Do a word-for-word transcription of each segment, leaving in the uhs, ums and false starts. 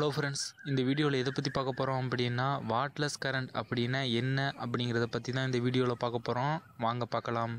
Hello friends, இந்த வீடியோவில் எதை பற்றி பார்க்க போகிறோம் அப்படின்னா வாட்லெஸ் கரண்ட் அப்படின்னா என்ன அப்படிங்கிறத பற்றி தான் இந்த வீடியோவில் பார்க்க போகிறோம். வாங்க பார்க்கலாம்.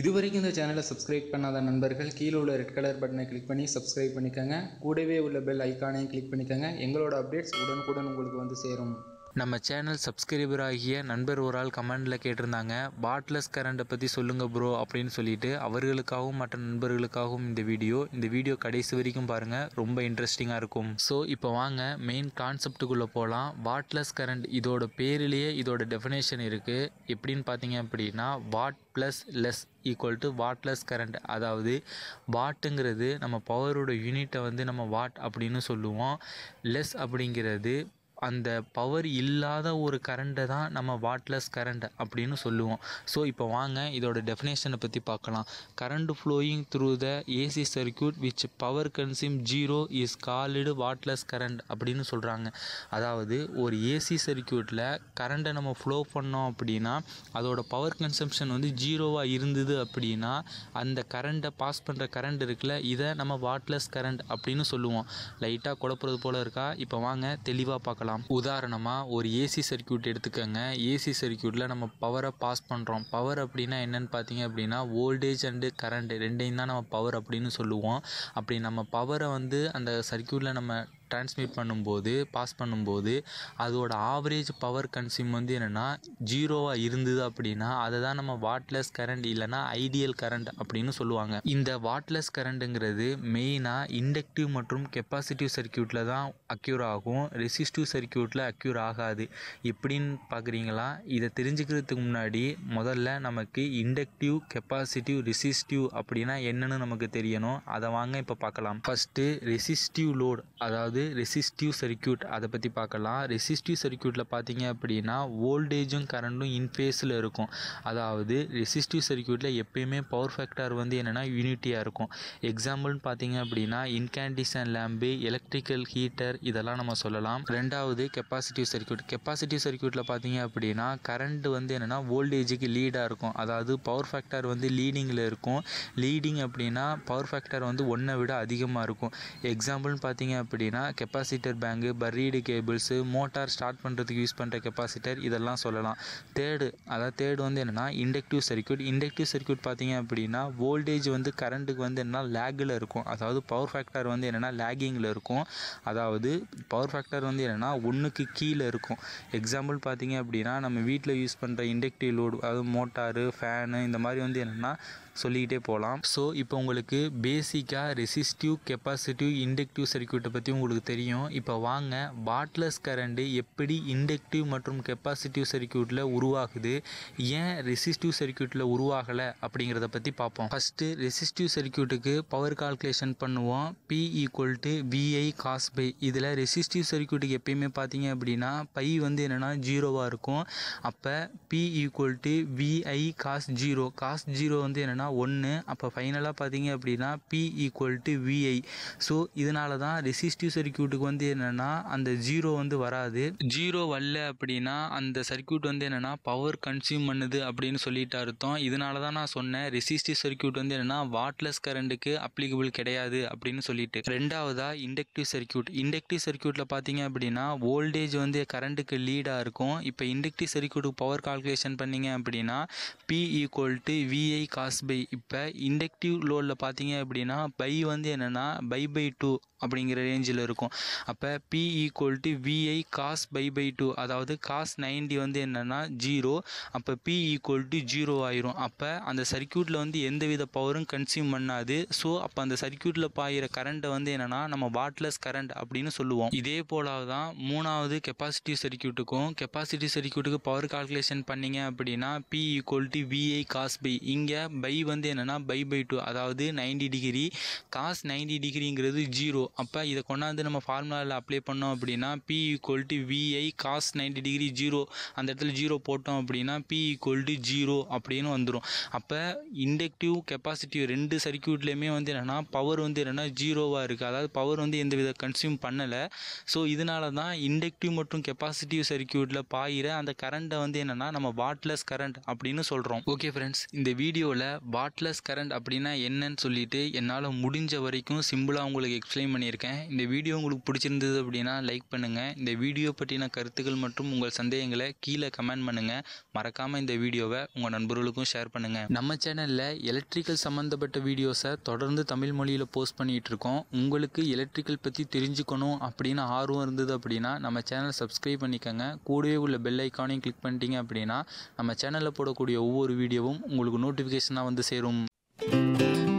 இதுவரைக்கும் இந்த சேனலை சப்ஸ்கிரைப் பண்ணாத நண்பர்கள் கீழே உள்ள ரெட் கலர் பட்டனை கிளிக் பண்ணி சப்ஸ்கிரைப் பண்ணிக்கோங்க. கூடவே உள்ள பெல் ஐக்கானையும் கிளிக் பண்ணிக்கோங்க. எங்களோட அப்டேட்ஸ் உடனுக்குடன் உங்களுக்கு வந்து சேரும். நம்ம சேனல் சப்ஸ்கிரைபர் ஆகிய நண்பர் ஒரு ஆள் கமெண்டில் கேட்டிருந்தாங்க, வாட்லெஸ் கரண்ட்டை பற்றி சொல்லுங்கள் ப்ரோ அப்படின்னு சொல்லிட்டு. அவர்களுக்காகவும் மற்ற நண்பர்களுக்காகவும் இந்த வீடியோ இந்த வீடியோ கடைசி வரைக்கும் பாருங்கள், ரொம்ப இன்ட்ரெஸ்டிங்காக இருக்கும். ஸோ இப்போ வாங்க மெயின் கான்செப்டுக்குள்ளே போகலாம். வாட்லெஸ் கரண்ட் இதோட பேரிலேயே இதோட டெஃபினேஷன் இருக்குது. எப்படின்னு பார்த்தீங்க அப்படின்னா watt plus less equal to wattless current. அதாவது வாட்டுங்கிறது நம்ம பவரோட யூனிட்டை வந்து நம்ம வாட் அப்படின்னு சொல்லுவோம். லெஸ் அப்படிங்கிறது அந்த பவர் இல்லாத ஒரு கரண்ட்டை தான் நம்ம வாட்லெஸ் கரண்ட் அப்படின்னு சொல்லுவோம். ஸோ இப்போ வாங்க இதோட டெஃபினேஷனை பற்றி பார்க்கலாம். Current flowing through the AC circuit which power consume zero is called wattless current அப்படின்னு சொல்கிறாங்க. அதாவது ஒரு ஏசி சர்க்யூட்டில் கரண்ட்டை நம்ம ஃப்ளோ பண்ணோம் அப்படின்னா அதோட பவர் கன்சம்ஷன் வந்து ஜீரோவாக இருந்தது அப்படின்னா அந்த கரண்ட்டை பாஸ் பண்ணுற கரண்ட் இருக்குல்ல, இதை நம்ம வாட்லெஸ் கரண்ட் அப்படின்னு சொல்லுவோம். லைட்டாக குழப்புறது போல் இருக்கா? இப்போ வாங்க தெளிவாக பார்க்கலாம். உதாரணமாக ஒரு ஏசி சர்க்யூட் எடுத்துக்கோங்க. ஏசி சர்க்யூட்டில் நம்ம பவரை பாஸ் பண்ணுறோம். பவர் அப்படின்னா என்னன்னு பார்த்தீங்க அப்படின்னா வோல்டேஜ் அண்டு கரண்ட் ரெண்டையும் தான் நம்ம பவர் அப்படின்னு சொல்லுவோம். அப்படி நம்ம பவரை வந்து அந்த சர்க்யூட்டில் நம்ம டிரான்ஸ்மிட் பண்ணும்போது பாஸ் பண்ணும்போது அதோட ஆவரேஜ் பவர் கன்சியூம் வந்து என்னென்னா ஜீரோவாக இருந்தது அப்படின்னா அதை தான் நம்ம வாட்லெஸ் கரண்ட் இல்லைனா ஐடியல் கரண்ட் அப்படின்னு சொல்லுவாங்க. இந்த வாட்லெஸ் கரண்ட்டுங்கிறது மெயினாக இண்டக்டிவ் மற்றும் கெப்பாசிட்டிவ் சர்க்யூட்டில் தான் அக்யூர் ஆகும். ரெசிஸ்டிவ் சர்க்யூட்டில் அக்யூர் ஆகாது. எப்படின்னு பார்க்குறீங்களா? இதை தெரிஞ்சுக்கிறதுக்கு முன்னாடி முதல்ல நமக்கு இண்டக்டிவ், கெப்பாசிட்டிவ், ரெசிஸ்டிவ் அப்படின்னா என்னென்னு நமக்கு தெரியணும். அதை வாங்க இப்போ பார்க்கலாம். ஃபஸ்ட்டு ரெசிஸ்டிவ் லோட், அதாவது ரெசிஸ்டிவ் சர்க்யூட், அதை பற்றி பார்க்கலாம். ரெசிஸ்டிவ் சர்க்யூட்டில் பார்த்தீங்க அப்படின்னா வோல்டேஜும் கரண்ட்டும் இன்ஃபேஸில் இருக்கும். அதாவது ரெசிஸ்டிவ் சர்க்யூட்டில் எப்பயுமே பவர் ஃபேக்டர் வந்து என்னென்னா யூனிட்டியாக இருக்கும். எக்ஸாம்பிள்னு பார்த்தீங்க அப்படின்னா இன்கேண்டிசன் லேம்பு, எலக்ட்ரிக்கல் ஹீட்டர், இதெல்லாம் நம்ம சொல்லலாம். ரெண்டாவது கெப்பாசிட்டிவ் சர்க்யூட். கெப்பாசிட்டிவ் சர்க்யூட்டில் பார்த்தீங்க அப்படின்னா கரண்ட் வந்து என்னென்னா வோல்டேஜுக்கு லீடாக இருக்கும். அதாவது பவர் ஃபேக்டர் வந்து லீடிங்கில் இருக்கும். லீடிங் அப்படின்னா பவர் ஃபேக்டர் வந்து ஒன்றை விட அதிகமாக இருக்கும். எக்ஸாம்பிள்னு பார்த்தீங்க அப்படின்னா capacitor bank, buried cables, motor start பண்ணுறதுக்கு யூஸ் பண்ணுற கெப்பாசிட்டர், இதெல்லாம் சொல்லலாம். தேர்டு, அதாவது தேர்டு வந்து என்னென்னா இண்டக்டிவ் சர்க்யூட். இண்டக்டிவ் சர்க்யூட் பார்த்தீங்க அப்படின்னா வோல்டேஜ் வந்து கரண்ட்டுக்கு வந்து என்னென்னா லேகில் இருக்கும். அதாவது பவர் ஃபேக்டர் வந்து என்னென்னா லேகிங்கில் இருக்கும். அதாவது பவர் ஃபேக்டர் வந்து என்னென்னா ஒன்றுக்கு கீழே இருக்கும். எக்ஸாம்பிள் பார்த்தீங்க அப்படின்னா நம்ம வீட்டில் யூஸ் பண்ணுற இண்டக்டிவ் லோடு, அதாவது மோட்டாரு, ஃபேனு, இந்த மாதிரி வந்து என்னென்னா சொல்லிக்கிட்டே போகலாம். ஸோ இப்போ உங்களுக்கு பேசிக்காக ரெசிஸ்டிவ், கெப்பாசிட்டிவ், இண்டக்டிவ் சர்க்யூட்டை பற்றி உங்களுக்கு தெரியும். இப்போ வாங்க வாட்லெஸ் கரண்ட் எப்படி இண்டக்டிவ் மற்றும் கெப்பாசிட்டிவ் சர்க்யூட்டில் உருவாகுது, ஏன் ரெசிஸ்டிவ் சர்க்யூட்டில் உருவாகலை அப்படிங்கிறத பற்றி பார்ப்போம். ஃபஸ்ட்டு ரெசிஸ்டிவ் சர்க்யூட்டுக்கு பவர் கால்குலேஷன் பண்ணுவோம். P equal to VI cos by. இதில் ரெசிஸ்டிவ் சர்க்யூட்டுக்கு எப்பயுமே பார்த்தீங்க அப்படின்னா பை வந்து என்னென்னா ஜீரோவாக இருக்கும். அப்போ P equal to VI cos zero. Cos zero வந்து என்னென்னா ஒன்று. அப்போ ஃபைனலாக பார்த்தீங்க அப்படின்னா P equal to VI. So இதனால தான் ரெசிஸ்டிவ் சர்க்யூட்டுக்கு வந்து என்னென்னா அந்த ஜீரோ வந்து வராது. ஜீரோ வரல அப்படின்னா அந்த சர்க்யூட் வந்து என்னென்னா பவர் கன்சியூம் பண்ணுது அப்படின்னு சொல்லிட்டு அர்த்தம். இதனால தான் நான் சொன்னேன் ரெசிஸ்டிவ் சர்க்யூட் வந்து என்னென்னா வாட்லெஸ் கரண்ட்டுக்கு அப்ளிகபிள் கிடையாது அப்படின்னு சொல்லிட்டு. ரெண்டாவதாக இண்டக்டிவ் சர்க்யூட். இண்டக்டிவ் சர்க்யூட்டில் பார்த்தீங்க அப்படின்னா வோல்டேஜ் வந்து கரண்ட்டுக்கு லீடாக இருக்கும். இப்போ இண்டக்டிவ் சர்க்யூட்டுக்கு பவர் கால்குலேஷன் பண்ணிங்க அப்படின்னா P equal to VI cos by. இப்போ இண்டக்டிவ் லோடில் பார்த்தீங்க அப்படின்னா பை வந்து என்னென்னா பை பை டூ அப்படிங்கிற ரேஞ்சில் இருக்கும். அப்போ P equal to VI cos pi by two. அதாவது காஸ் நைன்டி வந்து என்னென்னா ஜீரோ. அப்போ பி ஈக்குவல் டு ஜீரோ ஆயிரும். அப்போ அந்த சர்க்யூட்டில் வந்து எந்தவித பவரும் கன்சியூம் பண்ணாது. ஸோ அப்போ அந்த சர்க்யூட்டில் பாயிற கரண்ட்டை வந்து என்னென்னா நம்ம வாட்லெஸ் கரண்ட் அப்படின்னு சொல்லுவோம். இதே போல தான் மூணாவது கெப்பாசிட்டிவ் சர்க்யூட்டுக்கும். கெப்பாசிட்டிவ் சர்க்யூட்டுக்கு பவர் கால்குலேஷன் பண்ணிங்க அப்படின்னா P equal to VI cos by. இங்கே பை வந்து என்னென்னா பை பை டூ, அதாவது நைன்டி டிகிரி. காஸ் நைன்டி டிகிரிங்கிறது ஜீரோ. அப்போ இதை கொண்டாந்து நம்ம ஃபார்முலாவில் அப்ளை பண்ணோம் அப்படின்னா P equal to VI cos ninety degree zero. அந்த இடத்துல ஜீரோ போட்டோம் அப்படின்னா பி ஈக்குவல் டு ஜீரோ அப்படின்னு வந்துடும். அப்போ இண்டக்டிவ், கெப்பாசிட்டிவ் ரெண்டு சர்க்யூட்லேயுமே வந்து என்னென்னா பவர் வந்து என்னென்னா ஜீரோவாக இருக்குது. அதாவது பவர் வந்து எந்தவித கன்சியூம் பண்ணலை. ஸோ இதனால தான் இண்டக்டிவ் மற்றும் கெப்பாசிட்டிவ் சர்க்யூட்டில் பாயிற அந்த கரண்ட்டை வந்து என்னென்னா நம்ம வாட்லெஸ் கரண்ட் அப்படின்னு சொல்கிறோம். ஓகே ஃப்ரெண்ட்ஸ், இந்த வீடியோவில் வாட்லெஸ் கரண்ட் அப்படின்னா என்னன்னு சொல்லிட்டு என்னால் முடிஞ்ச வரைக்கும் சிம்பிளாக உங்களுக்கு எக்ஸ்பிளைன் பண்ணியிருக்கேன். இந்த வீடியோ உங்களுக்கு பிடிச்சிருந்தது அப்படின்னா லைக் பண்ணுங்கள். இந்த வீடியோ பற்றின கருத்துக்கள் மற்றும் உங்கள் சந்தேகங்களை கீழே கமெண்ட் பண்ணுங்கள். மறக்காமல் இந்த வீடியோவை உங்கள் நண்பர்களுக்கும் ஷேர் பண்ணுங்கள். நம்ம சேனலில் எலக்ட்ரிக்கல் சம்மந்தப்பட்ட வீடியோஸை தொடர்ந்து தமிழ் மொழியில் போஸ்ட் பண்ணிகிட்டு இருக்கோம். உங்களுக்கு எலக்ட்ரிக்கல் பற்றி தெரிஞ்சுக்கணும் அப்படின்னு ஆர்வம் இருந்தது அப்படின்னா நம்ம சேனலை சப்ஸ்கிரைப் பண்ணிக்கோங்க. கூடவே உள்ள பெல் ஐக்கானையும் கிளிக் பண்ணிட்டீங்க அப்படின்னா நம்ம சேனலில் போடக்கூடிய ஒவ்வொரு வீடியோவும் உங்களுக்கு நோட்டிஃபிகேஷனாக வந்து சேரும்.